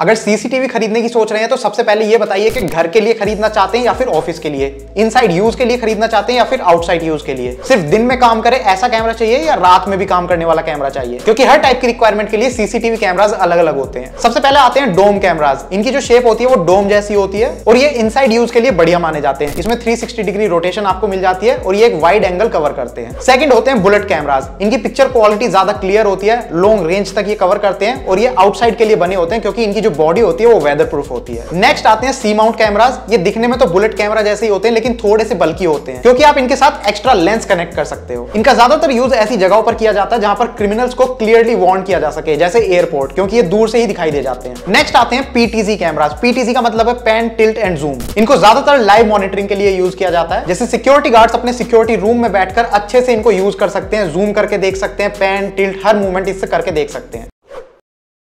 अगर सीसीटीवी खरीदने की सोच रहे हैं तो सबसे पहले ये बताइए कि घर के लिए खरीदना चाहते हैं या फिर ऑफिस के लिए, इनसाइड यूज के लिए खरीदना चाहते हैं या फिर आउटसाइड यूज के लिए, सिर्फ दिन में काम करे ऐसा कैमरा चाहिए या रात में भी काम करने वाला कैमरा चाहिए, क्योंकि हर टाइप की रिक्वायरमेंट के लिए सीसीटीवी कैमराज अलग अलग होते हैं। सबसे पहले आते हैं डोम कैमराज। इनकी जो शेप होती है वो डोम जैसी होती है और ये इनसाइड यूज के लिए बढ़िया माने जाते हैं। इसमें 360 डिग्री रोटेशन आपको मिल जाती है और ये एक वाइड एंगल कवर करते हैं। सेकंड होते हैं बुलेट कैमराज। इनकी पिक्चर क्वालिटी ज्यादा क्लियर होती है, लॉन्ग रेंज तक ये कवर करते हैं और ये आउटसाइड के लिए बने होते हैं क्योंकि इनकी जो बॉडी होती है वो वेदर प्रूफ होती है। नेक्स्ट आते हैं सी माउंट कैमराज। ये दिखने में तो बुलेट कैमरा जैसे ही होते हैं लेकिन थोड़े से बल्कि होते हैं क्योंकि आप इनके साथ एक्स्ट्रा लेंस कनेक्ट कर सकते हो। इनका ज्यादातर यूज ऐसी जगहों पर किया जाता है जहां पर क्रिमिनल्स को क्लियरली वार्न किया जा सके, जैसे एयरपोर्ट, क्योंकि ये दूर से ही दिखाई दे जाते हैं। नेक्स्ट आते हैं पीटीसी कैमराज। पीटीसी का मतलब है पैन टिल्ट एंड जूम। इनको ज्यादातर लाइव मॉनिटरिंग के लिए यूज किया जाता है, जैसे सिक्योरिटी गार्ड्स अपने सिक्योरिटी रूम में बैठकर अच्छे से इनको यूज कर सकते हैं, जूम करके देख सकते हैं, पैन टिल्ट हर मूवमेंट इससे करके देख सकते हैं।